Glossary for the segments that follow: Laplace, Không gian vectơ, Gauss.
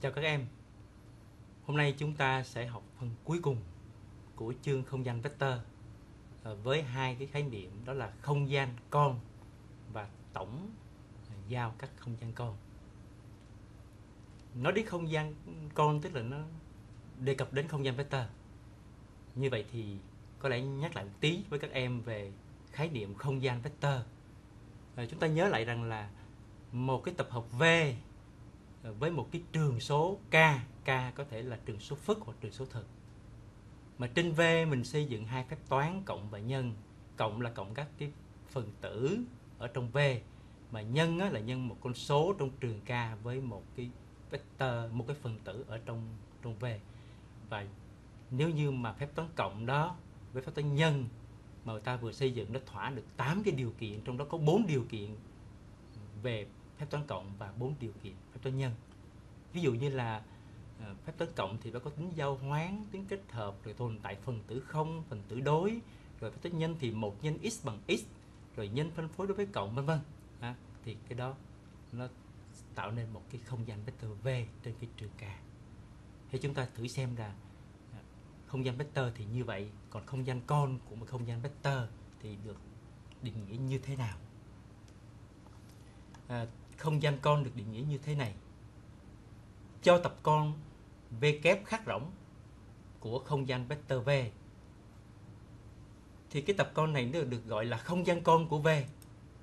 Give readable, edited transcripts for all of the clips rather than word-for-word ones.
Chào các em. Hôm nay chúng ta sẽ học phần cuối cùng của chương không gian vectơ với hai cái khái niệm, đó là không gian con và tổng giao các không gian con. Nói đến không gian con tức là nó đề cập đến không gian vectơ. Như vậy thì có lẽ nhắc lại một tí với các em về khái niệm không gian vectơ. Chúng ta nhớ lại rằng là một cái tập hợp V với một cái trường số K, K có thể là trường số phức hoặc trường số thực, mà trên V mình xây dựng hai phép toán cộng và nhân. Cộng là cộng các cái phần tử ở trong V, mà nhân là nhân một con số trong trường K với một cái vector, một cái phần tử ở trong V. Và nếu như mà phép toán cộng đó với phép toán nhân mà người ta vừa xây dựng nó thỏa được 8 cái điều kiện, trong đó có 4 điều kiện về phép toán cộng và 4 điều kiện phép toán nhân. Ví dụ như là phép toán cộng thì nó có tính giao hoán, tính kết hợp, rồi tồn tại phần tử không, phần tử đối. Rồi phép toán nhân thì 1 nhân x bằng x, rồi nhân phân phối đối với cộng, vân vân. Thì cái đó nó tạo nên một cái không gian vectơ V trên cái trường K. Thì chúng ta thử xem là không gian vectơ thì như vậy, còn không gian con của một không gian vectơ thì được định nghĩa như thế nào? Không gian con được định nghĩa như thế này: cho tập con V kép khác rỗng của không gian vectơ V, thì cái tập con này được gọi là không gian con của V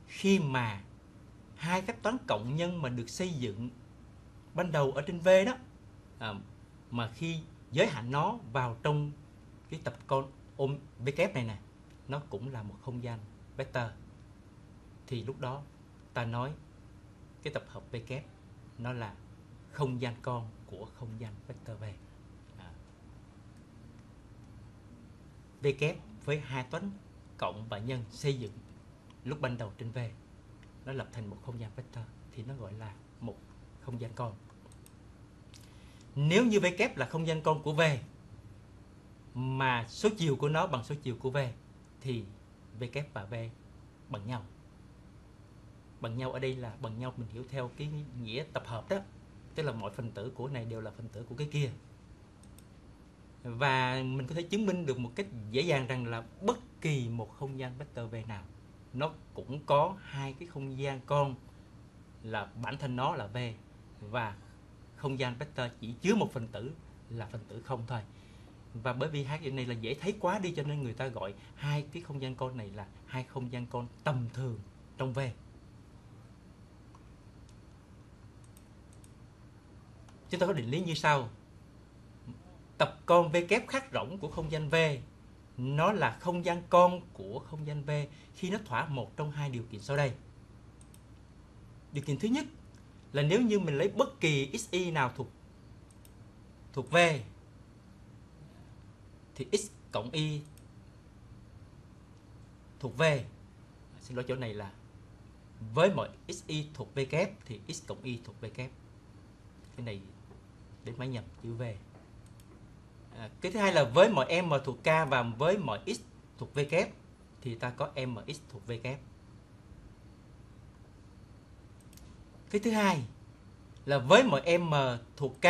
khi mà hai phép toán cộng nhân mà được xây dựng ban đầu ở trên V đó, mà khi giới hạn nó vào trong cái tập con ôm V kép này nè, nó cũng là một không gian vectơ. Thì lúc đó ta nói cái tập hợp V kép nó là không gian con của không gian vectơ V. V kép với hai toán cộng và nhân xây dựng lúc ban đầu trên V, nó lập thành một không gian vectơ thì nó gọi là một không gian con. Nếu như V kép là không gian con của V mà số chiều của nó bằng số chiều của V thì V kép và V bằng nhau. Bằng nhau ở đây là bằng nhau mình hiểu theo cái nghĩa tập hợp đó, tức là mọi phần tử của này đều là phần tử của cái kia. Và mình có thể chứng minh được một cách dễ dàng rằng là bất kỳ một không gian vectơ V nào nó cũng có hai cái không gian con là bản thân nó là V, và không gian vectơ chỉ chứa một phần tử là phần tử không thôi. Và bởi vì hai cái này là dễ thấy quá đi cho nên người ta gọi hai cái không gian con này là hai không gian con tầm thường trong V. Chúng ta có định lý như sau: tập con V kép khác rỗng của không gian V nó là không gian con của không gian V khi nó thỏa một trong hai điều kiện sau đây. Điều kiện thứ nhất là nếu như mình lấy bất kỳ xy nào thuộc V thì x cộng y thuộc V, xin lỗi chỗ này là với mọi xy thuộc V kép thì x cộng y thuộc V kép. Cái này để máy nhập chữ V. Cái thứ hai là với mọi m thuộc K và với mọi x thuộc V kép thì ta có mx thuộc V kép. Cái thứ hai là với mọi m thuộc K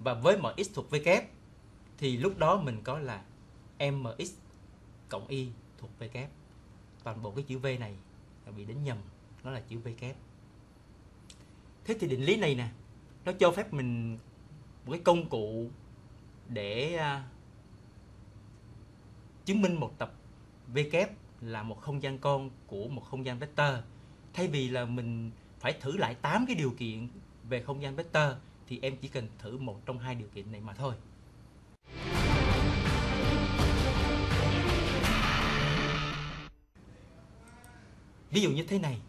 và với mọi x thuộc V kép thì lúc đó mình có là mx cộng y thuộc V kép. Toàn bộ cái chữ V này là bị đánh nhầm, nó là chữ V kép. Thế thì định lý này nè, nó cho phép mình một cái công cụ để chứng minh một tập V kép là một không gian con của một không gian vectơ. Thay vì là mình phải thử lại 8 cái điều kiện về không gian vectơ thì em chỉ cần thử một trong hai điều kiện này mà thôi. Ví dụ như thế này,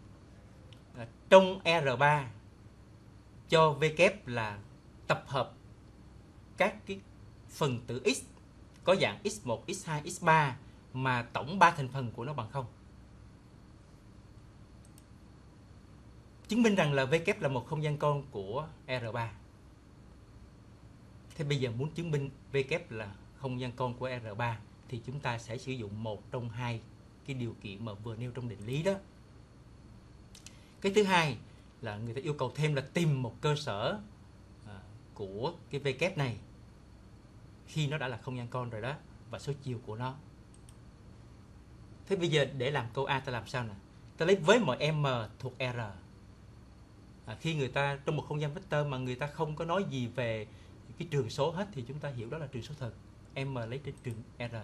trong R3 cho V kép là tập hợp các cái phần tử x có dạng x1, x2, x3 mà tổng 3 thành phần của nó bằng 0. Chứng minh rằng là V kép là một không gian con của R3. Thế bây giờ muốn chứng minh V kép là không gian con của R3 thì chúng ta sẽ sử dụng một trong hai cái điều kiện mà vừa nêu trong định lý đó. Cái thứ hai là người ta yêu cầu thêm là tìm một cơ sở của cái V kép này khi nó đã là không gian con rồi đó, và số chiều của nó. Thế bây giờ để làm câu A ta làm sao nè? Ta lấy với mọi M thuộc R. Khi người ta trong một không gian vectơ mà người ta không có nói gì về cái trường số hết thì chúng ta hiểu đó là trường số thực. M lấy trên trường R.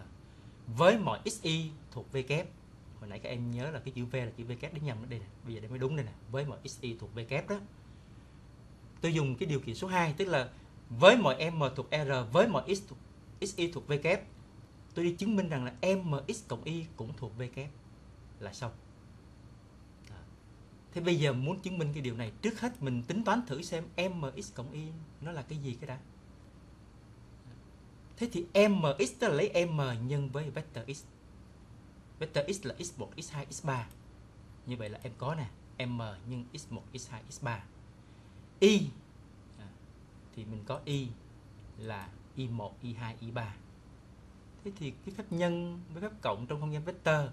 Với mọi xy thuộc V kép. Hồi nãy các em nhớ là cái chữ V là chữ V kép để nhầm nó đây nè. Bây giờ để mới đúng đây nè. Với mọi xy thuộc V kép đó. Tôi dùng cái điều kiện số 2, tức là với mọi M thuộc R với mọi xy thuộc V kép. Tôi đi chứng minh rằng là mx cộng y cũng thuộc V kép là xong. Thế bây giờ muốn chứng minh cái điều này, trước hết mình tính toán thử xem mx cộng y nó là cái gì cái đã. Thế thì mx tức là lấy m nhân với vector x. Vector x là x1, x2, x3. Như vậy là em có nè, m nhân x1, x2, x3. Y thì mình có y là y1, y2, y3. Thế thì cái phép nhân với phép cộng trong không gian vectơ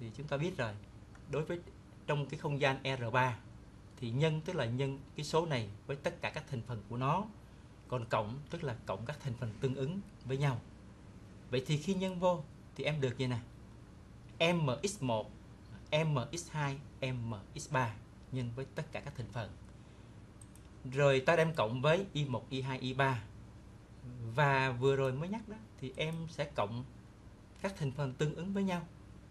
thì chúng ta biết rồi. Đối với trong cái không gian R3 thì nhân tức là nhân cái số này với tất cả các thành phần của nó, còn cộng tức là cộng các thành phần tương ứng với nhau. Vậy thì khi nhân vô thì em được như nè, mx1, mx2, mx3 nhân với tất cả các thành phần. Rồi ta đem cộng với y1, y2, y3. Và vừa rồi mới nhắc đó, thì em sẽ cộng các thành phần tương ứng với nhau.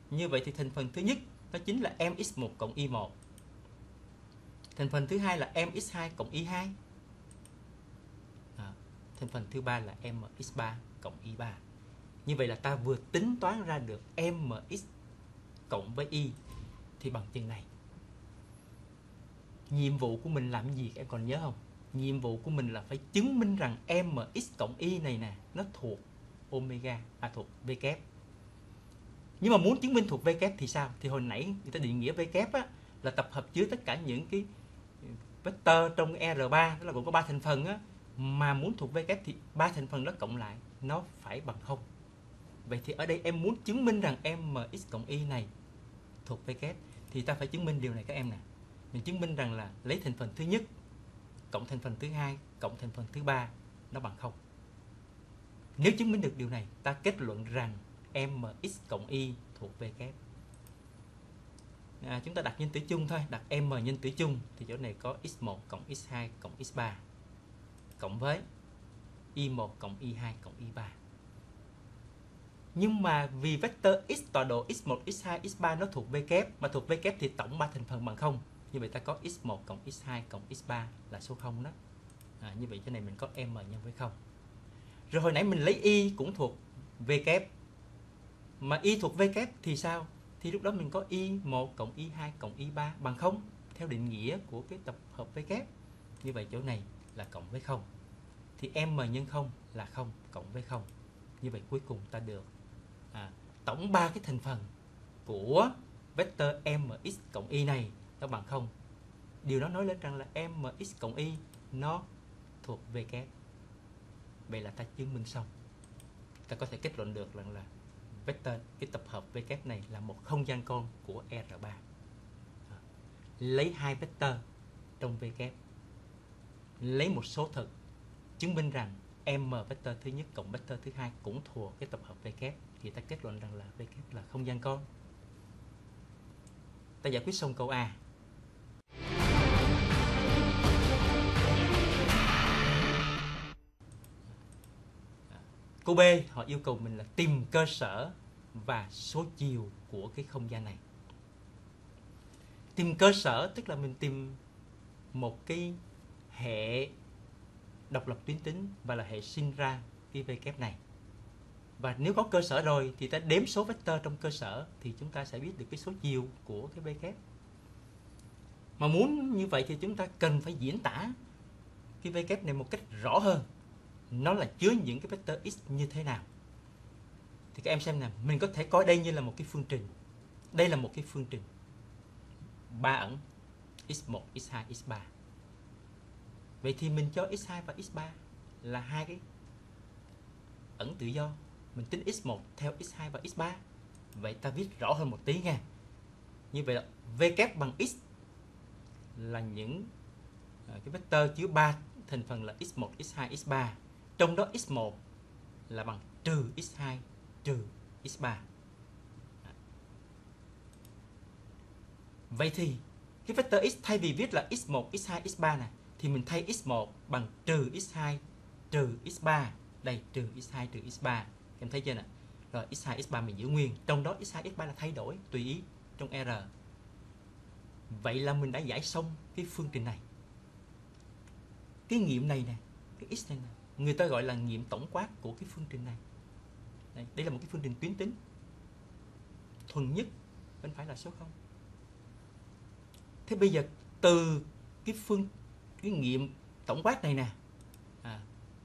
Như vậy thì thành phần thứ nhất đó chính là mx1 cộng y1. Thành phần thứ hai là mx2 cộng y2. Thành phần thứ ba là mx3 cộng y3. Như vậy là ta vừa tính toán ra được mx cộng với y thì bằng chừng này. Nhiệm vụ của mình làm gì em còn nhớ không? Nhiệm vụ của mình là phải chứng minh rằng mx cộng y này nè, nó thuộc omega, thuộc v kép. Nhưng mà muốn chứng minh thuộc v kép thì sao? Thì hồi nãy người ta định nghĩa v kép á, là tập hợp chứa tất cả những cái vectơ trong R3, tức là cũng có 3 thành phần á, mà muốn thuộc v kép thì 3 thành phần đó cộng lại nó phải bằng 0. Vậy thì ở đây em muốn chứng minh rằng mx cộng y này thuộc v kép thì ta phải chứng minh điều này các em nè. Mình chứng minh rằng là lấy thành phần thứ nhất cộng thành phần thứ hai cộng thành phần thứ ba nó bằng 0. Nếu chứng minh được điều này, ta kết luận rằng mx cộng y thuộc v kép. Chúng ta đặt nhân tử chung thôi, đặt m nhân tử chung thì chỗ này có x1 cộng x2 cộng x3 cộng với y1 cộng y2 cộng y3. Nhưng mà vì vectơ x tọa độ x1, x2, x3 nó thuộc v kép, mà thuộc v kép thì tổng 3 thành phần bằng 0. Như vậy ta có x1 cộng x2 cộng x3 là số 0 đó. Như vậy chỗ này mình có m nhân với 0. Rồi hồi nãy mình lấy y cũng thuộc v kép. Mà y thuộc v kép thì sao? Thì lúc đó mình có y1 cộng y2 cộng y3 bằng 0 theo định nghĩa của cái tập hợp v kép. Như vậy chỗ này là cộng với 0. Thì m nhân 0 là 0 cộng với 0. Như vậy cuối cùng ta được tổng 3 cái thành phần của vectơ mx cộng y này nó bằng 0. Điều đó nói lên rằng là mx cộng y nó thuộc v kép. Vậy là ta chứng minh xong. Ta có thể kết luận được rằng là vectơ, cái tập hợp v kép này là một không gian con của R3. Lấy hai vectơ trong v kép, lấy một số thực, chứng minh rằng m vectơ thứ nhất cộng vectơ thứ hai cũng thuộc cái tập hợp v kép thì ta kết luận rằng là v kép là không gian con. Ta giải quyết xong câu A. Câu B họ yêu cầu mình là tìm cơ sở và số chiều của cái không gian này. Tìm cơ sở tức là mình tìm một cái hệ độc lập tuyến tính và là hệ sinh ra cái v kép này. Và nếu có cơ sở rồi thì ta đếm số vectơ trong cơ sở thì chúng ta sẽ biết được cái số chiều của cái v kép. Mà muốn như vậy thì chúng ta cần phải diễn tả cái v kép này một cách rõ hơn. Nó là chứa những cái vectơ x như thế nào. Thì các em xem nè, mình có thể coi đây như là một cái phương trình. Đây là một cái phương trình 3 ẩn x1, x2, x3. Vậy thì mình cho x2 và x3 là hai cái ẩn tự do. Mình tính x1 theo x2 và x3. Vậy ta viết rõ hơn một tí nha. Như vậy là v kép bằng x là những cái vectơ chứa 3 thành phần là x1, x2, x3. Trong đó x1 là bằng trừ x2, trừ x3. Vậy thì cái vector x thay vì viết là x1, x2, x3 này, thì mình thay x1 bằng trừ x2, trừ x3. Đây, trừ x2, trừ x3. Em thấy chưa nè? Rồi x2, x3 mình giữ nguyên. Trong đó x2, x3 là thay đổi tùy ý trong R. Vậy là mình đã giải xong cái phương trình này. Cái nghiệm này nè, cái x này nè, người ta gọi là nghiệm tổng quát của cái phương trình này. Đây, đây là một cái phương trình tuyến tính. Thuần nhất bên phải là số 0. Thế bây giờ từ cái nghiệm tổng quát này nè,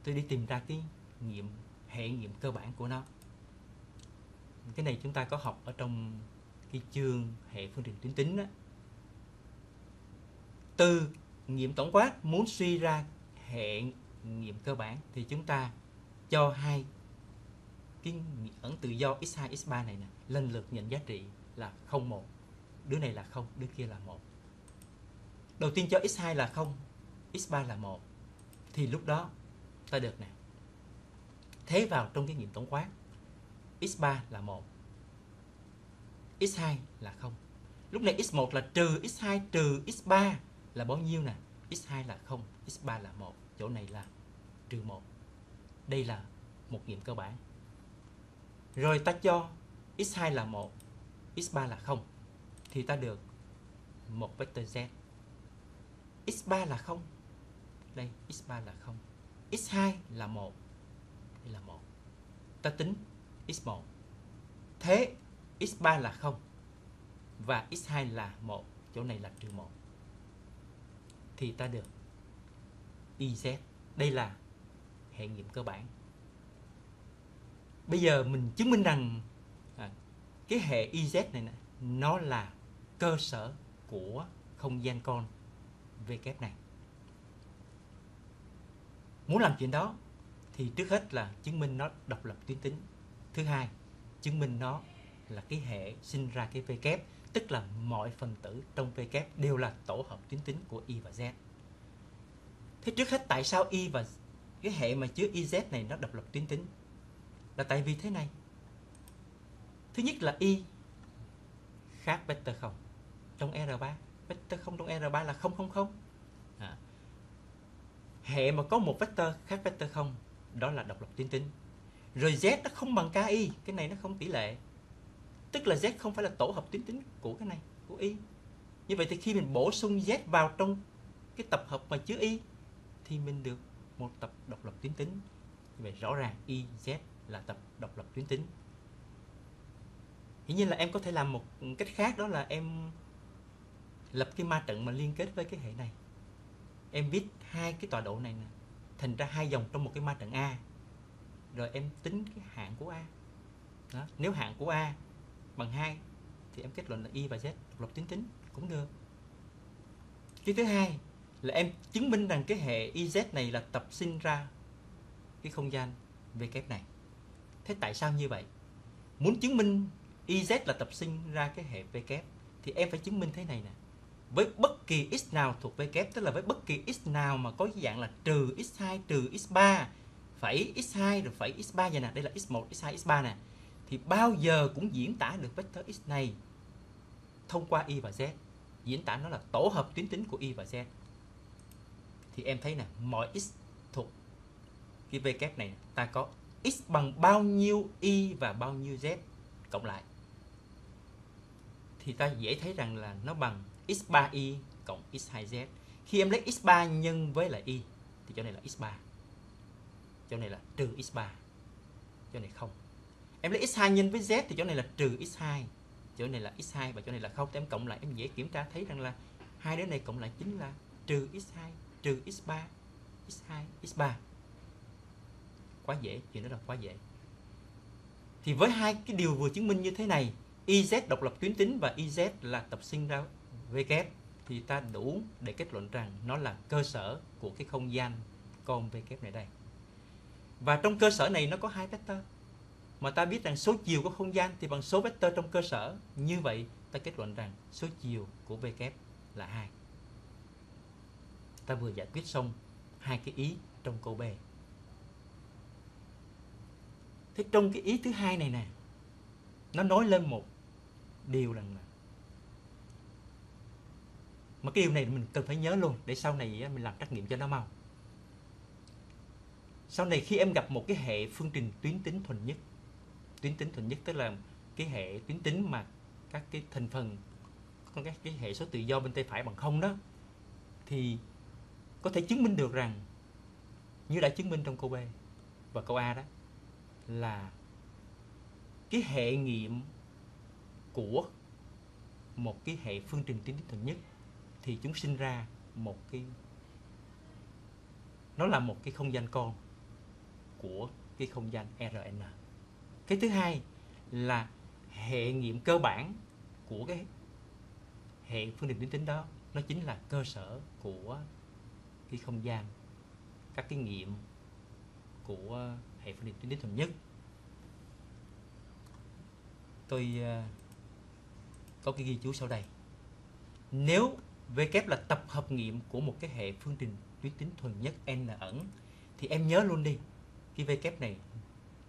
tôi đi tìm ra cái nghiệm hệ nghiệm cơ bản của nó. Cái này chúng ta có học ở trong cái chương hệ phương trình tuyến tính đó. Từ nghiệm tổng quát muốn suy ra hệ nghiệm cơ bản thì chúng ta cho hai cái ẩn tự do x2, x3 này nè lần lượt nhận giá trị là 0, 1. Đứa này là 0, đứa kia là 1. Đầu tiên cho x2 là 0, x3 là 1. Thì lúc đó ta được nè, thế vào trong cái nghiệm tổng quát x3 là 1, x2 là 0. Lúc này x1 là trừ x2 trừ x3 là bao nhiêu nè? x2 là 0, x3 là 1. Chỗ này là trừ 1. Đây là một nghiệm cơ bản. Rồi ta cho x2 là 1, x3 là 0. Thì ta được một vector z. x3 là 0. Đây, x3 là 0. x2 là 1. Đây là 1. Ta tính x1. Thế x3 là 0. Và x2 là 1. Chỗ này là trừ 1. Thì ta được YZ. Đây là hệ nghiệm cơ bản. Bây giờ mình chứng minh rằng cái hệ YZ này nè, nó là cơ sở của không gian con V kép này. Muốn làm chuyện đó thì trước hết là chứng minh nó độc lập tuyến tính. Thứ hai, chứng minh nó là cái hệ sinh ra cái V kép, tức là mọi phần tử trong V kép đều là tổ hợp tuyến tính của Y và Z. Thế trước hết tại sao Y và cái hệ mà chứa YZ này nó độc lập tuyến tính? Là tại vì thế này. Thứ nhất là Y khác vector 0 trong R3. Vector 0 trong R3 là 0, 0, 0. Hệ mà có một vector khác vector 0, đó là độc lập tuyến tính. Rồi Z nó không bằng KY, cái này nó không tỷ lệ. Tức là Z không phải là tổ hợp tuyến tính của cái này, của Y. Như vậy thì khi mình bổ sung Z vào trong cái tập hợp mà chứa Y thì mình được một tập độc lập tuyến tính. Như vậy rõ ràng YZ là tập độc lập tuyến tính. Hiển nhiên là em có thể làm một cách khác, đó là em lập cái ma trận mà liên kết với cái hệ này. Em viết hai cái tọa độ này nè, thành ra hai dòng trong một cái ma trận A. Rồi em tính cái hạng của A. Đó. Nếu hạng của A bằng 2 thì em kết luận là Y và Z độc lập tuyến tính cũng được. Cái thứ hai là em chứng minh rằng cái hệ YZ này là tập sinh ra cái không gian V kép này. Thế tại sao như vậy? Muốn chứng minh YZ là tập sinh ra cái hệ V kép thì em phải chứng minh thế này nè. Với bất kỳ x nào thuộc V kép, tức là với bất kỳ x nào mà có dạng là trừ x2 trừ x3 phẩy x2 rồi phẩy x3 vậy nè, đây là x1, x2, x3 nè, thì bao giờ cũng diễn tả được vector x này thông qua Y và Z, diễn tả nó là tổ hợp tuyến tính của Y và Z. Thì em thấy nè, mọi x thuộc cái V kép này ta có x bằng bao nhiêu Y và bao nhiêu Z cộng lại, thì ta dễ thấy rằng là nó bằng x3Y cộng x2Z. Khi em lấy x3 nhân với lại Y thì chỗ này là x3, chỗ này là trừ x3, chỗ này 0. Em lấy x2 nhân với Z thì chỗ này là trừ x2, chỗ này là x2 và chỗ này là 0. Thì em cộng lại em dễ kiểm tra thấy rằng là hai đứa này cộng lại chính là trừ x2 trừ x3, x2, x3. Quá dễ, chuyện đó là quá dễ. Thì với hai cái điều vừa chứng minh như thế này, YZ độc lập tuyến tính và YZ là tập sinh ra V kép, thì ta đủ để kết luận rằng nó là cơ sở của cái không gian con V kép này đây. Và trong cơ sở này nó có hai vector. Mà ta biết rằng số chiều của không gian thì bằng số vector trong cơ sở. Như vậy ta kết luận rằng số chiều của V kép là 2. Ta vừa giải quyết xong hai cái ý trong câu B. Thế trong cái ý thứ hai này nè, nó nói lên một điều rằng là mà cái điều này mình cần phải nhớ luôn để sau này mình làm trắc nghiệm cho nó mau. Sau này khi em gặp một cái hệ phương trình tuyến tính thuần nhất, tức là cái hệ tuyến tính mà các cái thành phần, các cái hệ số tự do bên tay phải bằng 0 đó, thì có thể chứng minh được rằng như đã chứng minh trong câu B và câu A đó, là cái hệ nghiệm của một cái hệ phương trình tuyến tính thuần nhất thì chúng sinh ra một cái, nó là một cái không gian con của cái không gian Rn. Cái thứ hai là hệ nghiệm cơ bản của cái hệ phương trình tuyến tính đó, nó chính là cơ sở của cái không gian, các cái nghiệm của hệ phương trình tuyến tính thuần nhất. Tôi có cái ghi chú sau đây. Nếu V kép là tập hợp nghiệm của một cái hệ phương trình tuyến tính thuần nhất N ẩn, thì em nhớ luôn đi, cái V kép này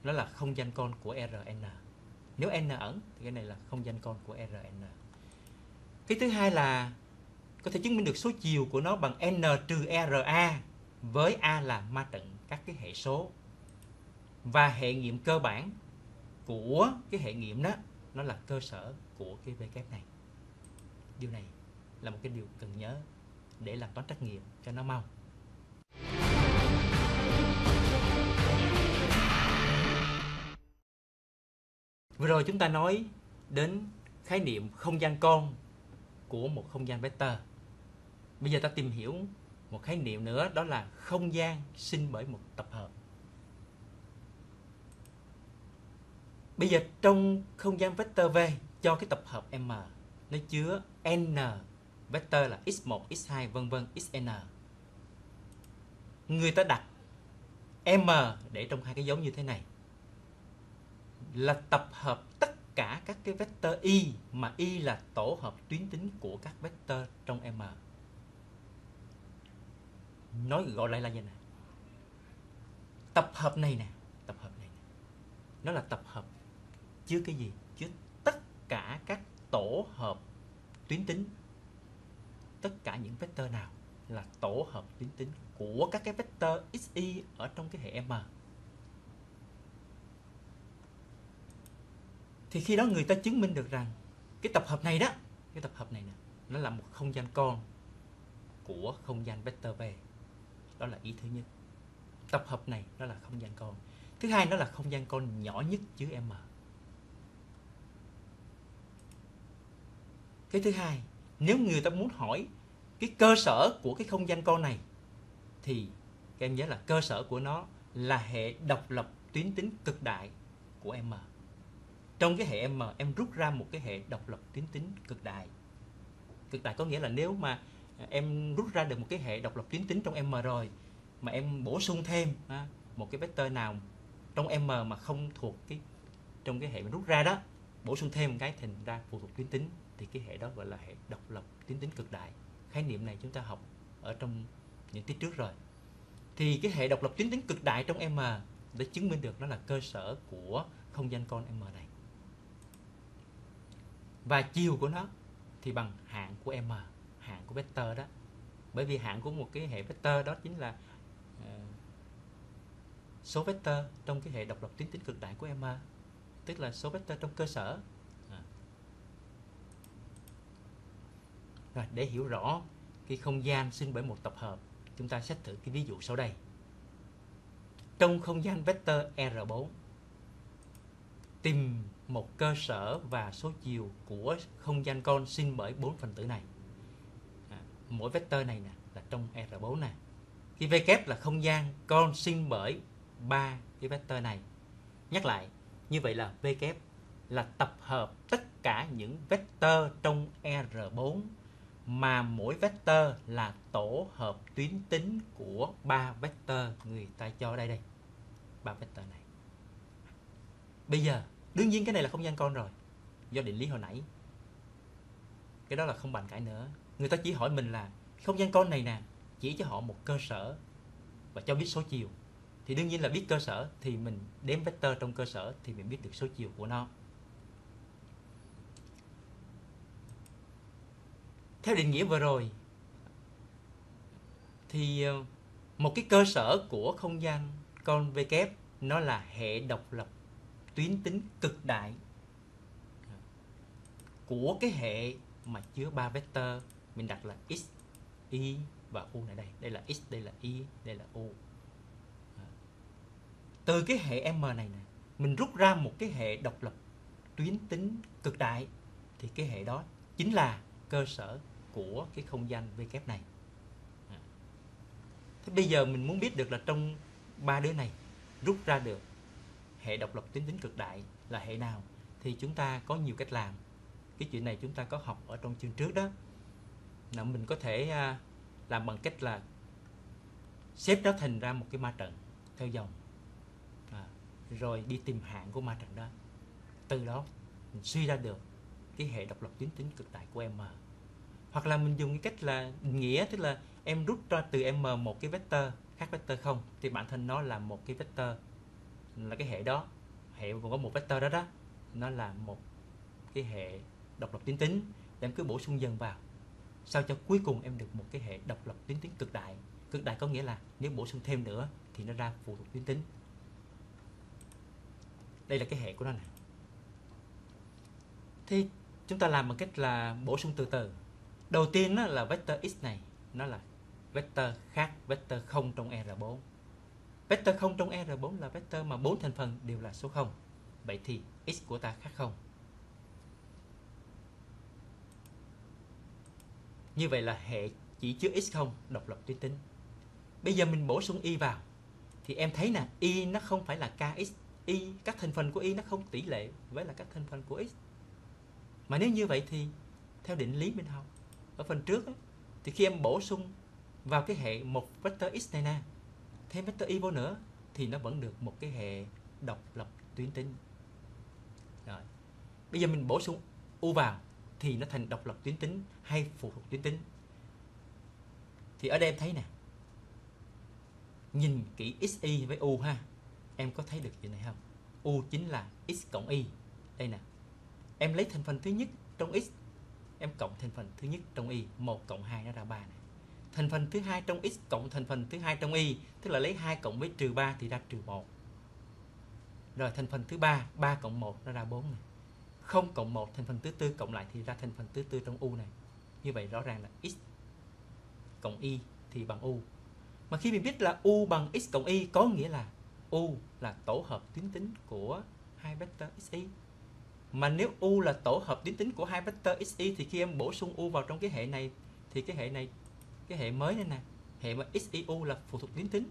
nó là không gian con của Rn. Nếu N ẩn thì cái này là không gian con của Rn. Cái thứ hai là có thể chứng minh được số chiều của nó bằng N trừ RA, với A là ma trận các cái hệ số. Và hệ nghiệm cơ bản của cái hệ nghiệm đó, nó là cơ sở của cái V kép này. Điều này là một cái điều cần nhớ để làm toán trắc nghiệm cho nó mau. Vừa rồi chúng ta nói đến khái niệm không gian con của một không gian vectơ. Bây giờ ta tìm hiểu một khái niệm nữa, đó là không gian sinh bởi một tập hợp. Bây giờ trong không gian vectơ V cho cái tập hợp M, nó chứa n vector là x1, x2, vân vân, xn. Người ta đặt M để trong hai cái dấu như thế này, là tập hợp tất cả các cái vector Y, mà Y là tổ hợp tuyến tính của các vector trong M. Nói gọi lại là gì nè? Tập hợp này nè, nó là tập hợp chứa cái gì? Chứa tất cả các tổ hợp tuyến tính. Tất cả những vector nào là tổ hợp tuyến tính của các cái vector xy ở trong cái hệ M. Thì khi đó người ta chứng minh được rằng cái tập hợp này đó, nó là một không gian con của không gian vector V. Đó là ý thứ nhất. Tập hợp này nó là không gian con. Thứ hai, nó là không gian con nhỏ nhất chứa M. Cái thứ hai, nếu người ta muốn hỏi cái cơ sở của cái không gian con này, thì các em nhớ là cơ sở của nó là hệ độc lập tuyến tính cực đại của M. Trong cái hệ M, em rút ra một cái hệ độc lập tuyến tính cực đại. Cực đại có nghĩa là nếu mà em rút ra được một cái hệ độc lập tuyến tính trong M rồi, mà em bổ sung thêm một cái vector nào trong M mà không thuộc cái trong cái hệ mình rút ra đó, bổ sung thêm một cái thành ra phụ thuộc tuyến tính, thì cái hệ đó gọi là hệ độc lập tuyến tính cực đại. Khái niệm này chúng ta học ở trong những tiết trước rồi. Thì cái hệ độc lập tuyến tính cực đại trong M để chứng minh được nó là cơ sở của không gian con M này. Và chiều của nó thì bằng hạng của M, hạng của vector đó. Bởi vì hạng của một cái hệ vector đó chính là số vector trong cái hệ độc lập tuyến tính cực đại của M, tức là số vector trong cơ sở. Rồi, để hiểu rõ cái không gian sinh bởi một tập hợp, chúng ta xét thử cái ví dụ sau đây. Trong không gian vector R4, tìm một cơ sở và số chiều của không gian con sinh bởi 4 phần tử này. Mỗi vector này nè là trong R4 nè. Thì V kép là không gian con sinh bởi 3 cái vector này. Nhắc lại, như vậy là V kép là tập hợp tất cả những vector trong R4 mà mỗi vector là tổ hợp tuyến tính của 3 vector người ta cho đây đây. 3 vector này. Bây giờ, đương nhiên cái này là không gian con rồi, do định lý hồi nãy. Cái đó là không bàn cãi nữa. Người ta chỉ hỏi mình là không gian con này nè, chỉ cho họ một cơ sở và cho biết số chiều. Thì đương nhiên là biết cơ sở thì mình đếm vectơ trong cơ sở thì mình biết được số chiều của nó. Theo định nghĩa vừa rồi thì một cái cơ sở của không gian con V kép nó là hệ độc lập tuyến tính cực đại của cái hệ mà chứa 3 vectơ, mình đặt là x, y và u ở đây. Đây là x, đây là y, đây là u. Từ cái hệ M này nè, mình rút ra một cái hệ độc lập tuyến tính cực đại thì cái hệ đó chính là cơ sở của cái không gian V kép này. Thế bây giờ mình muốn biết được là trong ba đứa này rút ra được hệ độc lập tuyến tính cực đại là hệ nào thì chúng ta có nhiều cách làm. Cái chuyện này chúng ta có học ở trong chương trước đó. Là mình có thể làm bằng cách là xếp nó thành ra một cái ma trận theo dòng, rồi đi tìm hạng của ma trận đó. Từ đó mình suy ra được cái hệ độc lập tuyến tính cực đại của M. Hoặc là mình dùng cái cách là định nghĩa, tức là em rút ra từ M một cái vectơ khác vectơ không thì bản thân nó là một cái vectơ, là cái hệ đó, hệ còn có một vectơ đó đó, nó là một cái hệ độc lập tuyến tính. Em cứ bổ sung dần vào sao cho cuối cùng em được một cái hệ độc lập tuyến tính cực đại. Cực đại có nghĩa là nếu bổ sung thêm nữa thì nó ra phụ thuộc tuyến tính. Đây là cái hệ của nó nè. Thì chúng ta làm bằng cách là bổ sung từ từ. Đầu tiên là vectơ x này nó là vectơ khác vectơ 0 trong R4. Vectơ 0 trong R4 là vectơ mà 4 thành phần đều là số 0. Vậy thì x của ta khác 0. Như vậy là hệ chỉ chứa x0 độc lập tuyến tính. Bây giờ mình bổ sung y vào thì em thấy nè, y nó không phải là kx, y các thành phần của y nó không tỷ lệ với là các thành phần của x. Mà nếu như vậy thì theo định lý mình học ở phần trước ấy, thì khi em bổ sung vào cái hệ một vectơ x này nè, thêm vectơ y vô nữa thì nó vẫn được một cái hệ độc lập tuyến tính. Rồi. Bây giờ mình bổ sung u vào thì nó thành độc lập tuyến tính hay phụ thuộc tuyến tính. Thì ở đây em thấy nè, nhìn kỹ xy với u ha, em có thấy được chuyện này không? U chính là x cộng y. Đây nè, em lấy thành phần thứ nhất trong x, em cộng thành phần thứ nhất trong y, 1 cộng 2 nó ra 3 này. Thành phần thứ hai trong x cộng thành phần thứ hai trong y, tức là lấy 2 cộng với trừ 3 thì ra trừ 1. Rồi thành phần thứ ba, 3 cộng 1 nó ra 4 này. 0 cộng 1 thành phần thứ tư cộng lại thì ra thành phần thứ tư trong u này. Như vậy rõ ràng là x cộng y thì bằng u. Mà khi mình biết là u bằng x cộng y có nghĩa là u là tổ hợp tuyến tính của hai vectơ xy. Mà nếu u là tổ hợp tuyến tính của hai vectơ xy thì khi em bổ sung u vào trong cái hệ này thì cái hệ này, cái hệ mới này nè, hệ mà xu là phụ thuộc tuyến tính.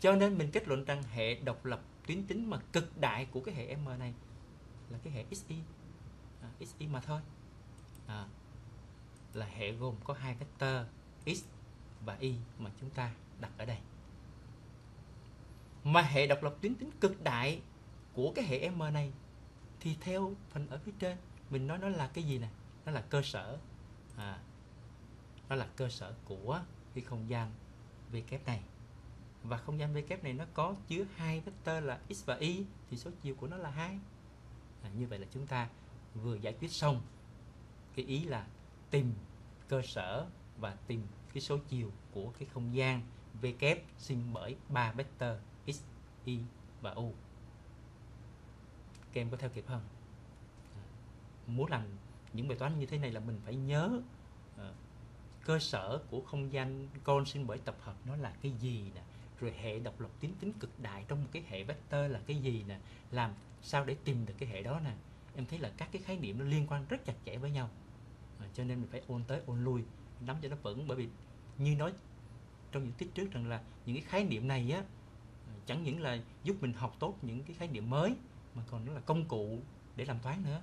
Cho nên mình kết luận rằng hệ độc lập tuyến tính mà cực đại của cái hệ M này là cái hệ xy, xy mà thôi. Là hệ gồm có hai vectơ x và y mà chúng ta đặt ở đây. Mà hệ độc lập tuyến tính cực đại của cái hệ M này thì theo phần ở phía trên mình nói nó là cái gì nè? Nó là cơ sở, nó là cơ sở của cái không gian V kép này. Và không gian V kép này nó có chứa hai vectơ là x và y thì số chiều của nó là 2. Như vậy là chúng ta vừa giải quyết xong cái ý là tìm cơ sở và tìm cái số chiều của cái không gian V kép sinh bởi 3 vectơ x, y và u. Các em có theo kịp không? Muốn làm những bài toán như thế này là mình phải nhớ cơ sở của không gian con sinh bởi tập hợp nó là cái gì nè, rồi hệ độc lập tuyến tính cực đại trong một cái hệ vectơ là cái gì nè, làm sao để tìm được cái hệ đó nè. Em thấy là các cái khái niệm nó liên quan rất chặt chẽ với nhau, cho nên mình phải ôn tới ôn lui nắm cho nó vững. Bởi vì như nói trong những tiết trước rằng là những cái khái niệm này á, chẳng những là giúp mình học tốt những cái khái niệm mới mà còn nó là công cụ để làm toán nữa.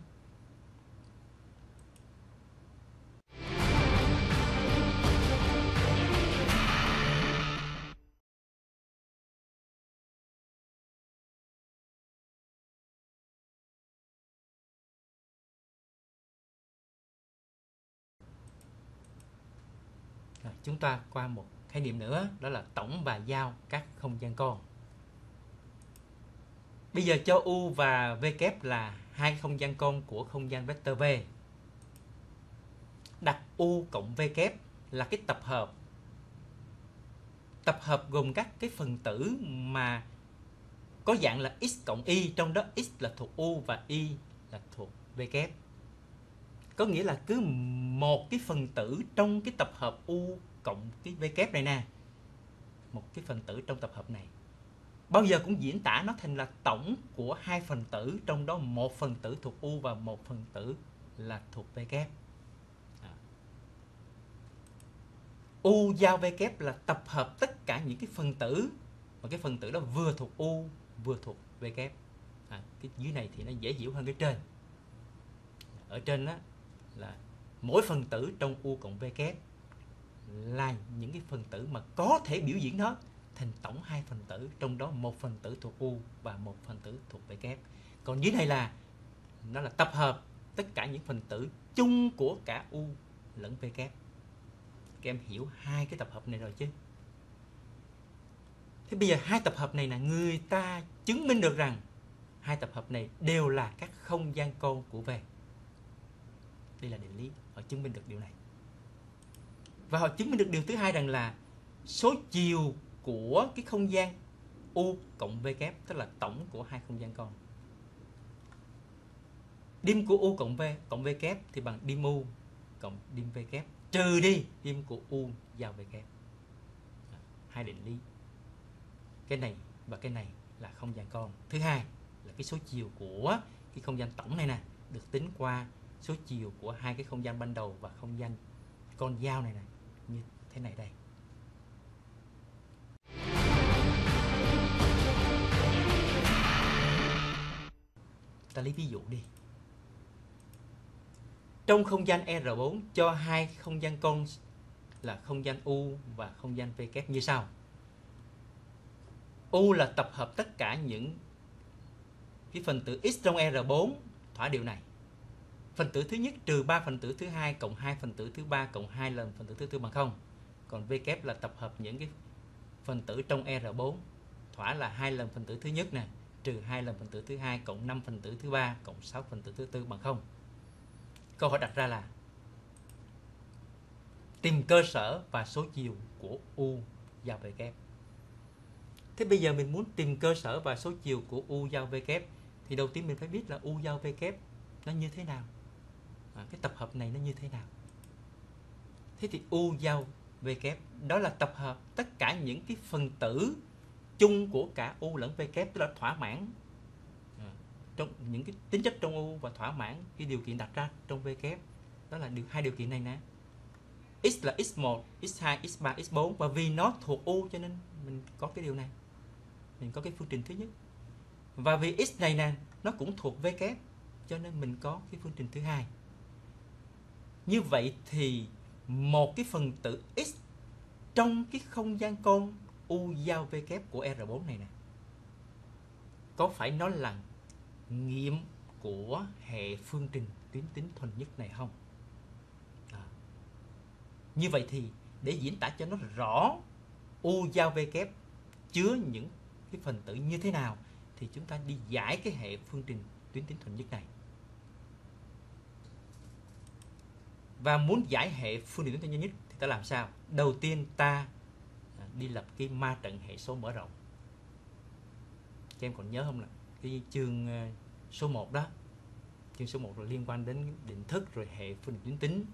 Chúng ta qua một khái niệm nữa, đó là tổng và giao các không gian con. Bây giờ cho U và V kép là hai không gian con của không gian vectơ V. Đặt U cộng V kép là cái tập hợp. Tập hợp gồm các cái phần tử mà có dạng là x cộng y, trong đó x là thuộc U và y là thuộc V kép. Có nghĩa là cứ một cái phần tử trong cái tập hợp U cộng cái V kép này nè, một cái phần tử trong tập hợp này, bao giờ cũng diễn tả nó thành là tổng của hai phần tử, trong đó một phần tử thuộc U và một phần tử là thuộc V kép. U giao V kép là tập hợp tất cả những cái phần tử mà cái phần tử đó vừa thuộc U vừa thuộc V kép. Cái dưới này thì nó dễ hiểu hơn cái trên. Ở trên đó là mỗi phần tử trong U cộng V kép là những cái phần tử mà có thể biểu diễn nó thành tổng hai phần tử, trong đó một phần tử thuộc U và một phần tử thuộc V kép. Còn dưới này là nó là tập hợp tất cả những phần tử chung của cả U lẫn V kép. Các em hiểu hai cái tập hợp này rồi chứ? Thế bây giờ hai tập hợp này là người ta chứng minh được rằng hai tập hợp này đều là các không gian con của V. Đây là định lý, họ chứng minh được điều này. Và họ chứng minh được điều thứ hai rằng là số chiều của cái không gian U cộng V kép, tức là tổng của hai không gian con. Dim của U cộng V kép thì bằng dim U cộng dim V kép trừ đi dim của U giao V kép. Hai định lý. Cái này và cái này là không gian con. Thứ hai là cái số chiều của cái không gian tổng này nè được tính qua số chiều của hai cái không gian ban đầu và không gian con giao này nè, như thế này đây. Ta lấy ví dụ đi. Trong không gian R4 cho hai không gian con là không gian U và không gian V kép như sau. U là tập hợp tất cả những cái phần tử x trong R4 thỏa điều này. Phần tử thứ nhất trừ 3 phần tử thứ hai cộng 2 phần tử thứ ba cộng 2 lần phần tử thứ tư bằng 0. Còn V kép là tập hợp những cái phần tử trong R4 thỏa là 2 lần phần tử thứ nhất nè, trừ 2 lần phần tử thứ hai cộng 5 phần tử thứ ba cộng 6 phần tử thứ tư bằng 0. Câu hỏi đặt ra là tìm cơ sở và số chiều của U giao V kép. Thế bây giờ mình muốn tìm cơ sở và số chiều của U giao V kép thì đầu tiên mình phải biết là U giao V kép nó như thế nào. Cái tập hợp này nó như thế nào. Thế thì U giao V kép đó là tập hợp tất cả những cái phần tử chung của cả U lẫn V kép, tức là thỏa mãn trong những cái tính chất trong U và thỏa mãn cái điều kiện đặt ra trong V kép. Đó là hai điều kiện này nè. X là x1, x2, x3, x4, và vì nó thuộc U cho nên mình có cái điều này. Mình có cái phương trình thứ nhất. Và vì x này nè nó cũng thuộc V kép cho nên mình có cái phương trình thứ hai. Như vậy thì một cái phần tử x trong cái không gian con U giao V kép của R4 này nè, có phải nó là nghiệm của hệ phương trình tuyến tính thuần nhất này không? Như vậy thì để diễn tả cho nó rõ U giao V kép chứa những cái phần tử như thế nào thì chúng ta đi giải cái hệ phương trình tuyến tính thuần nhất này. Và muốn giải hệ phương trình tuyến tính nhất thì ta làm sao? Đầu tiên ta đi lập cái ma trận hệ số mở rộng. Các em còn nhớ không, là cái chương số 1 đó. Chương số 1 là liên quan đến định thức rồi hệ phương trình tuyến tính.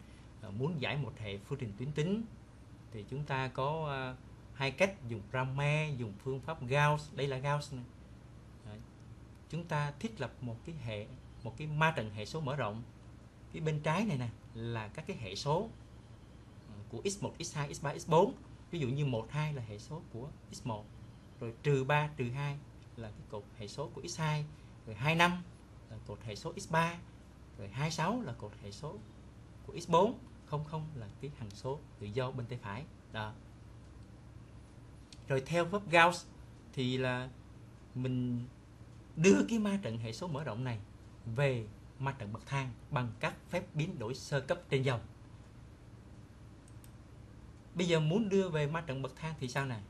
Muốn giải một hệ phương trình tuyến tính thì chúng ta có hai cách, dùng Raman, dùng phương pháp Gauss. Đây là Gauss này. Chúng ta thiết lập một cái ma trận hệ số mở rộng. Cái bên trái này nè là các cái hệ số của x1, x2, x3, x4. Ví dụ như 1, 2 là hệ số của x1, rồi trừ 3, trừ 2 là cái cột hệ số của x2, rồi 25 là cột hệ số x3, rồi 26 là cột hệ số của x4, 00 là cái hằng số tự do bên tay phải. Đó. Rồi theo pháp Gauss thì là mình đưa cái ma trận hệ số mở rộng này về ma trận bậc thang bằng các phép biến đổi sơ cấp trên dòng. Bây giờ muốn đưa về mặt trận bậc thang thì sao này?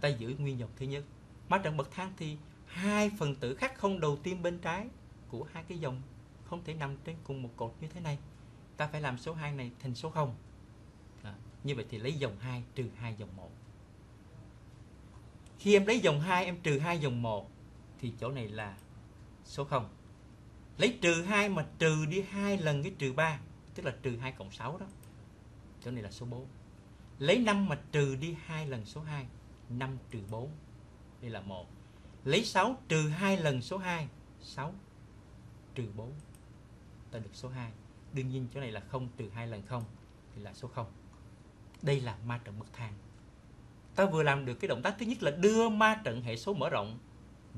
Ta giữ nguyên dòng thứ nhất. Mặt trận bậc thang thì hai phần tử khác không đầu tiên bên trái của hai cái dòng không thể nằm trên cùng một cột như thế này. Ta phải làm số 2 này thành số 0. Như vậy thì lấy dòng 2 trừ 2 dòng 1. Khi em lấy dòng 2 em trừ 2 dòng 1 thì chỗ này là số 0. Lấy trừ 2 mà trừ đi 2 lần cái trừ 3, tức là trừ 2 cộng 6 đó. Chỗ này là số 4. Lấy 5 mà trừ đi 2 lần số 2, 5 trừ 4, đây là 1. Lấy 6 trừ 2 lần số 2, 6 trừ 4, ta được số 2. Đương nhiên chỗ này là 0 trừ 2 lần 0, thì là số 0. Đây là ma trận bậc thang. Ta vừa làm được cái động tác thứ nhất là đưa ma trận hệ số mở rộng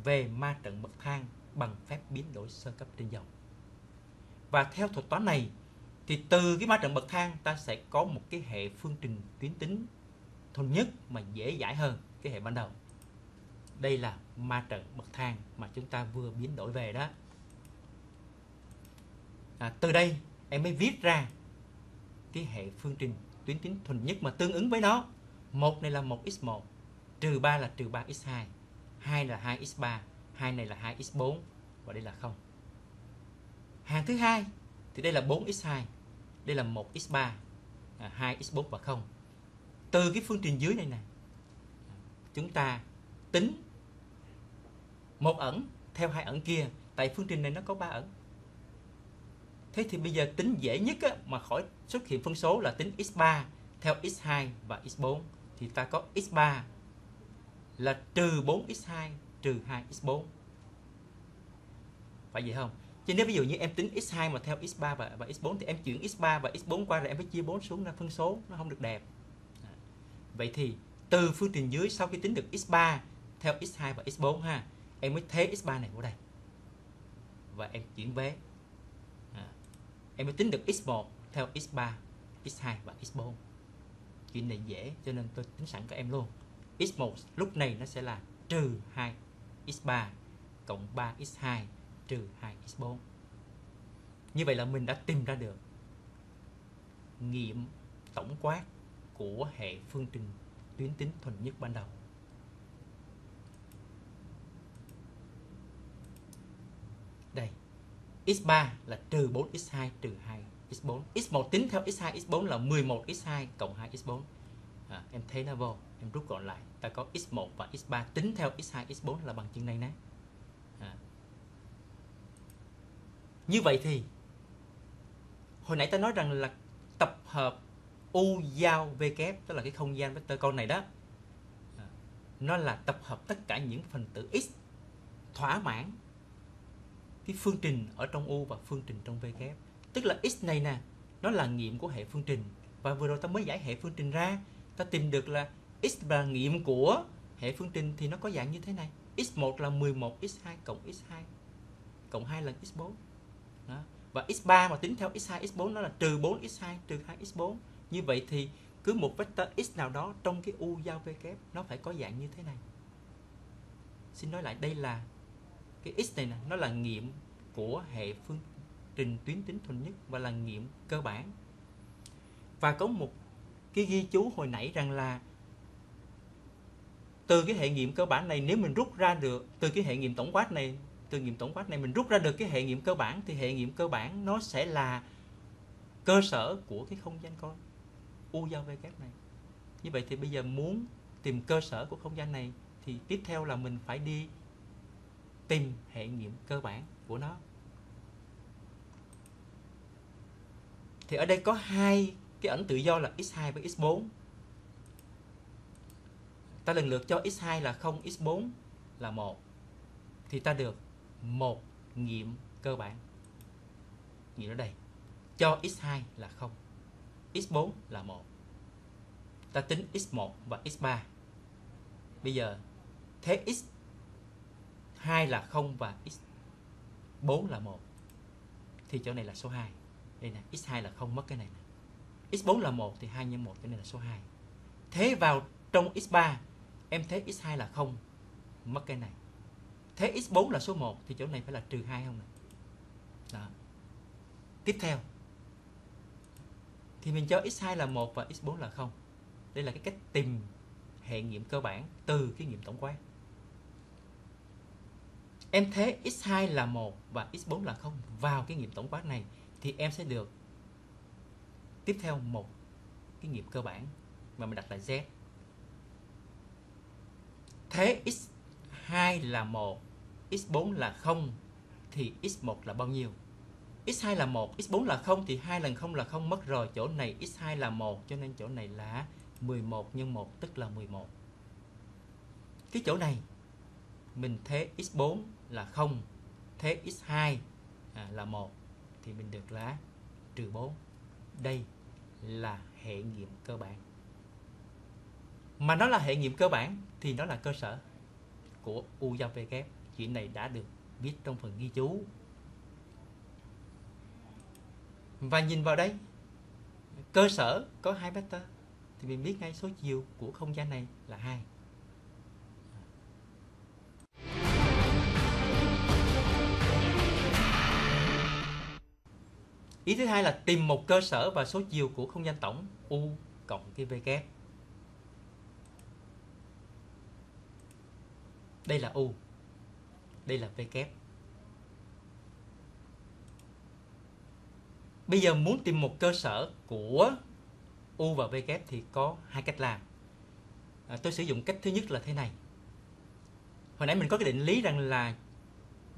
về ma trận bậc thang bằng phép biến đổi sơ cấp trên dòng. Và theo thuật toán này, thì từ cái ma trận bậc thang ta sẽ có một cái hệ phương trình tuyến tính thuần nhất mà dễ giải hơn cái hệ ban đầu. Đây là ma trận bậc thang mà chúng ta vừa biến đổi về đó. Từ đây em mới viết ra cái hệ phương trình tuyến tính thuần nhất mà tương ứng với nó. 1 này là 1x1, trừ 3 là trừ 3x2, 2 là 2x3, 2 này là 2x4 và đây là 0. Hàng thứ hai thì đây là 4x2, đây là 1x3, 2x4 và 0. Từ cái phương trình dưới này nè, chúng ta tính một ẩn theo hai ẩn kia, tại phương trình này nó có 3 ẩn. Thế thì bây giờ tính dễ nhất á, mà khỏi xuất hiện phân số là tính x3 theo x2 và x4. Thì ta có x3 là trừ 4x2 trừ 2x4. Phải vậy không? Chứ nếu ví dụ như em tính x2 mà theo x3 và x4 thì em chuyển x3 và x4 qua rồi em phải chia 4 xuống ra phân số, nó không được đẹp. Vậy thì từ phương trình dưới sau khi tính được x3 theo x2 và x4 ha, em mới thế x3 này vào đây và em chuyển về. Em mới tính được x1 theo x3, x2 và x4. Chuyện này dễ cho nên tôi tính sẵn các em luôn. x1 lúc này nó sẽ là trừ 2x3 cộng 3x2 trừ 2x4. Như vậy là mình đã tìm ra được nghiệm tổng quát của hệ phương trình tuyến tính thuần nhất ban đầu. Đây, x3 là trừ 4x2 trừ 2x4. x1 tính theo x2, x4 là 11x2 cộng 2x4. Em thế nó vô, em rút gọn lại. Ta có x1 và x3 tính theo x2, x4 là bằng chứng này nè. Như vậy thì, hồi nãy ta nói rằng là tập hợp U giao V kép, tức là cái không gian vectơ con này đó, nó là tập hợp tất cả những phần tử x thỏa mãn cái phương trình ở trong U và phương trình trong V kép. Tức là x này nè, nó là nghiệm của hệ phương trình. Và vừa rồi ta mới giải hệ phương trình ra, ta tìm được là x là nghiệm của hệ phương trình thì nó có dạng như thế này. x1 là 11x2 cộng x2 cộng 2 lần x4. Đó. Và x3 mà tính theo x2, x4 nó là trừ 4x2 trừ 2x4. Như vậy thì cứ một vectơ x nào đó trong cái U giao V kép nó phải có dạng như thế này. Xin nói lại, đây là cái x này nè, nó là nghiệm của hệ phương trình tuyến tính thuần nhất và là nghiệm cơ bản. Và có một cái ghi chú hồi nãy rằng là từ cái hệ nghiệm cơ bản này, nếu mình rút ra được từ cái hệ nghiệm tổng quát này, từ nghiệm tổng quát này mình rút ra được cái hệ nghiệm cơ bản thì hệ nghiệm cơ bản nó sẽ là cơ sở của cái không gian con U giao V kép này. Như vậy thì bây giờ muốn tìm cơ sở của không gian này thì tiếp theo là mình phải đi tìm hệ nghiệm cơ bản của nó. Thì ở đây có hai cái ẩn tự do là x2 với x4. Ta lần lượt cho x2 là 0, x4 là 1. Thì ta được một nghiệm cơ bản. Nghiệm ở đây cho x2 là 0, x4 là 1. Ta tính x1 và x3. Bây giờ thế x2 là 0 và x4 là 1. Thì chỗ này là số 2. Đây nè, x2 là 0 mất cái này nè. x4 là 1 thì 2 x 1 cái này là số 2. Thế vào trong x3, em thế x2 là 0 mất cái này. Thế x4 là số 1 thì chỗ này phải là trừ 2 không nè. Đó. Tiếp theo thì mình cho x2 là 1 và x4 là 0. Đây là cái cách tìm hệ nghiệm cơ bản từ cái nghiệm tổng quát. Em thế x2 là 1 và x4 là 0 vào cái nghiệm tổng quát này thì em sẽ được tiếp theo một cái nghiệm cơ bản mà mình đặt là z. Thế x2 là 1, x4 là 0 thì x1 là bao nhiêu? x2 là 1, x4 là 0 thì 2 lần 0 là 0 mất rồi. Chỗ này x2 là 1 cho nên chỗ này là 11 nhân 1 tức là 11. Cái chỗ này mình thế x4 là 0, thế x2 là 1 thì mình được là -4. Đây là hệ nghiệm cơ bản. Mà nó là hệ nghiệm cơ bản thì nó là cơ sở của U giao V kép. Chuyện này đã được viết trong phần ghi chú. Và nhìn vào đây, cơ sở có 2 vectơ thì mình biết ngay số chiều của không gian này là 2. Ý thứ hai là tìm một cơ sở và số chiều của không gian tổng U cộng cái V kép. Đây là U, đây là V kép. Bây giờ muốn tìm một cơ sở của U và V kép thì có 2 cách làm. Tôi sử dụng cách thứ nhất là thế này. Hồi nãy mình có cái định lý rằng là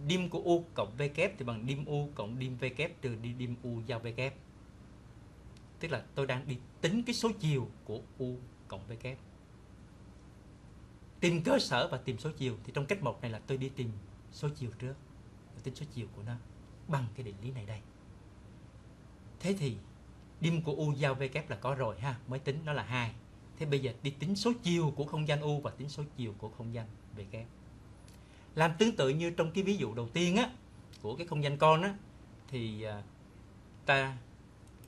dim của U cộng V kép thì bằng dim U cộng dim V kép trừ dim U giao V kép. Tức là tôi đang đi tính cái số chiều của U cộng V kép. Tìm cơ sở và tìm số chiều thì trong cách 1 này là tôi đi tìm số chiều trước, tính số chiều của nó bằng cái định lý này đây. Thế thì dim của U giao V kép là có rồi ha, mới tính nó là 2. Thế bây giờ đi tính số chiều của không gian U và tính số chiều của không gian V kép. Làm tương tự như trong cái ví dụ đầu tiên á, của cái không gian con á, thì ta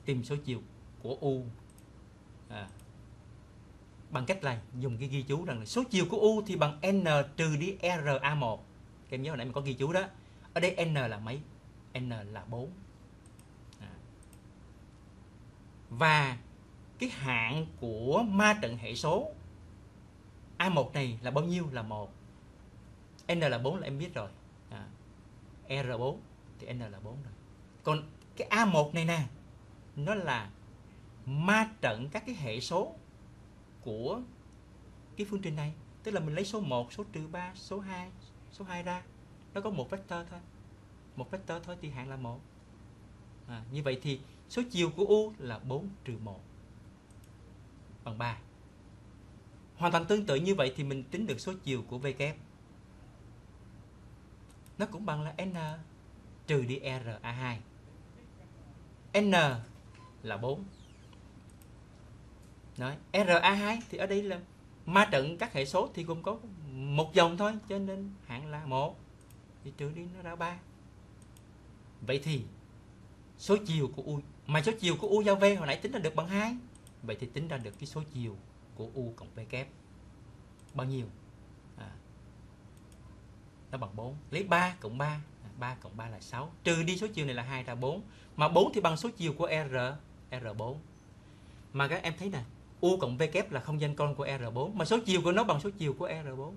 tìm số chiều của U bằng cách là dùng cái ghi chú rằng là số chiều của U thì bằng n trừ đi RA1. Các em nhớ hồi nãy mình có ghi chú đó. Ở đây n là mấy? N là 4. Và cái hạn của ma trận hệ số A1 này là bao nhiêu? Là 1. N là 4 là em biết rồi. R4 thì N là 4 rồi. Còn cái A1 này nè, nó là ma trận các cái hệ số của cái phương trình này. Tức là mình lấy số 1, số -3, số 2 ra. Nó có một vectơ thôi. Một vectơ thôi thì hạn là 1. Như vậy thì số chiều của U là 4 - 1 bằng 3. Hoàn toàn tương tự như vậy thì mình tính được số chiều của V kép. Nó cũng bằng là n trừ đi RA2. N là 4. Nói RA2 thì ở đây là ma trận các hệ số thì gồm có một dòng thôi cho nên hạn là 1. Thì trừ đi nó ra 3. Vậy thì số chiều của U, mà số chiều của U giao V hồi nãy tính ra được bằng 2. Vậy thì tính ra được cái số chiều của U cộng V kép bao nhiêu? Nó bằng 4. Lấy 3 cộng 3 là 6. Trừ đi số chiều này là 2 ra 4. Mà 4 thì bằng số chiều của R4. Mà các em thấy nè, U cộng V kép là không gian con của R4. Mà số chiều của nó bằng số chiều của R4.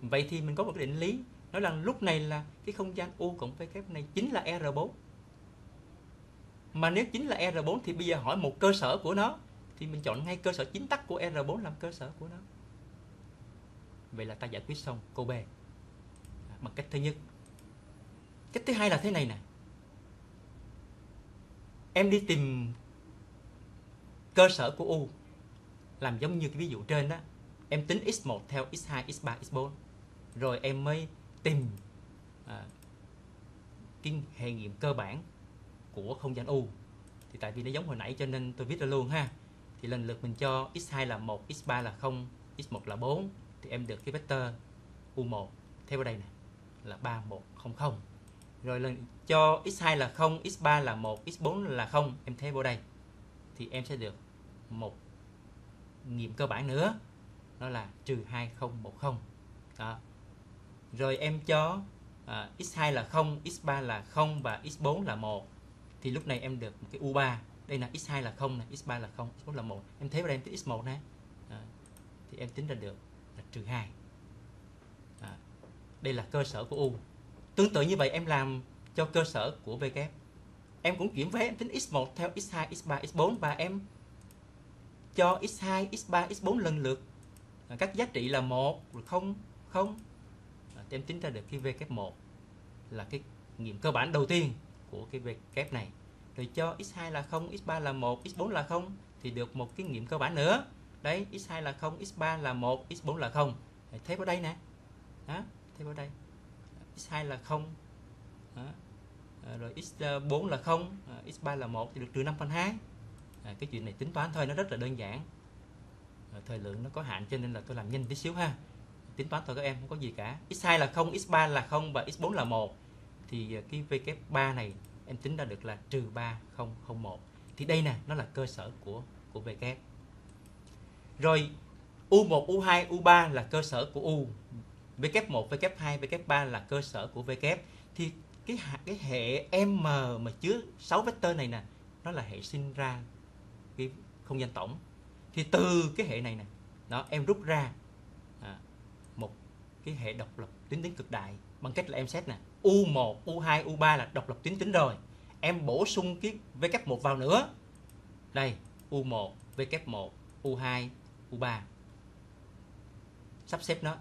Vậy thì mình có một định lý nói rằng lúc này là cái không gian U cộng V kép này chính là R4. Mà nếu chính là R4 thì bây giờ hỏi một cơ sở của nó thì mình chọn ngay cơ sở chính tắc của R4 làm cơ sở của nó. Vậy là ta giải quyết xong câu B bằng cách thứ nhất. Cách thứ hai là thế này nè. Em đi tìm cơ sở của U làm giống như cái ví dụ trên đó. Em tính x1 theo x2, x3, x4 rồi em mới tìm cái hệ nghiệm cơ bản của không gian U. Thì tại vì nó giống hồi nãy cho nên tôi viết ra luôn ha. Thì lần lượt mình cho x2 là 1, x3 là 0, x1 là 4 thì em được cái vectơ U1 theo vào đây nè là 3, 1, 0, 0. Rồi lần cho x2 là 0, x3 là 1, x4 là 0, em thế vào đây thì em sẽ được một nghiệm cơ bản nữa, đó là -2, 0, 1, 0 đó. Rồi em cho x2 là 0, x3 là 0 và x4 là 1 thì lúc này em được một cái U3 đây là x2 là 0 này, x3 là 0, x4 là 1. Em thấy vào đây em tính x1 nè. Thì em tính ra được là -2. Đây là cơ sở của U. Tương tự như vậy em làm cho cơ sở của V kép. Em cũng chuyển vé, em tính x1 theo x2, x3, x4 và em cho x2, x3, x4 lần lượt các giá trị là 1, 0, 0. Thì em tính ra được cái V kép 1 là cái nghiệm cơ bản đầu tiên của cái V kép này. Rồi cho x2 là 0, x3 là 1, x4 là 0 thì được một cái nghiệm cơ bản nữa. Đấy, x2 là 0, x3 là 1, x4 là 0. Thế vào đây nè. Đó, thế vào đây. x2 là 0. Đó. Rồi x4 là 0, x3 là 1 thì được -5/2. Cái chuyện này tính toán thôi, nó rất là đơn giản. Thời lượng nó có hạn cho nên là tôi làm nhanh tí xíu ha. Tính toán thôi các em, không có gì cả. x2 là 0, x3 là 0 và x4 là 1. Thì cái W3 này em tính ra được là -3,001. Thì đây nè, nó là cơ sở của W. Rồi U1, U2, U3 là cơ sở của U. W1, W2, W3 là cơ sở của W. Thì cái hệ M mà chứa 6 vectơ này nè, nó là hệ sinh ra cái không gian tổng. Thì từ cái hệ này nè, đó em rút ra một cái hệ độc lập tuyến tính cực đại bằng cách là em xét nè, U1, U2, U3 là độc lập tuyến tính rồi. Em bổ sung cái W1 vào nữa. Đây, U1, W1, U2, U3. Sắp xếp nó.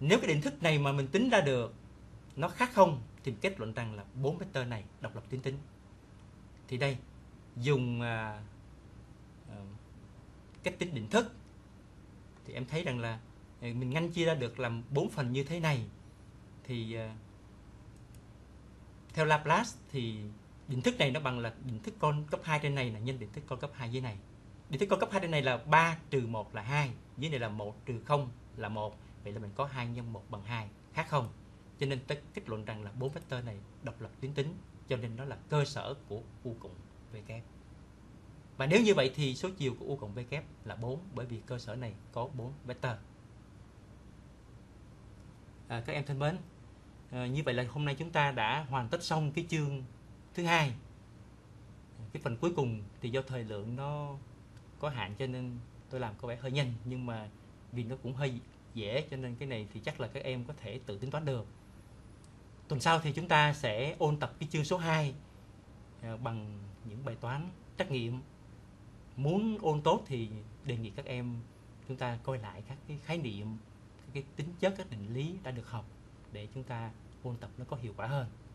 Nếu cái định thức này mà mình tính ra được nó khác không thì kết luận rằng là 4 vectơ này độc lập tuyến tính. Thì đây, dùng cách tính định thức thì em thấy rằng là mình ngăn chia ra được làm 4 phần như thế này. Thì theo Laplace thì định thức này nó bằng là định thức con cấp 2 trên này là nhân định thức con cấp 2 dưới này. Định thức con cấp 2 trên này là 3 - 1 là 2, dưới này là 1 - 0 là 1. Vậy là mình có 2 × 1 bằng 2, khác không? Cho nên ta kết luận rằng là 4 vectơ này độc lập tuyến tính, cho nên nó là cơ sở của U cộng V kép. Và nếu như vậy thì số chiều của U cộng V kép là 4, bởi vì cơ sở này có 4 vectơ. Các em thân mến, như vậy là hôm nay chúng ta đã hoàn tất xong cái chương thứ 2. Cái phần cuối cùng thì do thời lượng nó có hạn cho nên tôi làm có vẻ hơi nhanh, nhưng mà vì nó cũng hơi dễ cho nên cái này thì chắc là các em có thể tự tính toán được. Tuần sau thì chúng ta sẽ ôn tập cái chương số 2 bằng những bài toán trắc nghiệm. Muốn ôn tốt thì đề nghị các em chúng ta coi lại các cái khái niệm, các cái tính chất, các định lý đã được học để chúng ta ôn tập nó có hiệu quả hơn.